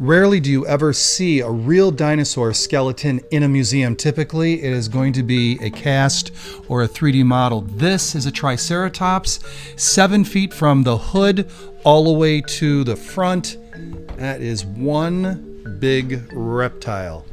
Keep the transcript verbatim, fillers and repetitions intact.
Rarely do you ever see a real dinosaur skeleton in a museum. Typically, it is going to be a cast or a three D model. This is a Triceratops, seven feet from the hood all the way to the front. That is one big reptile.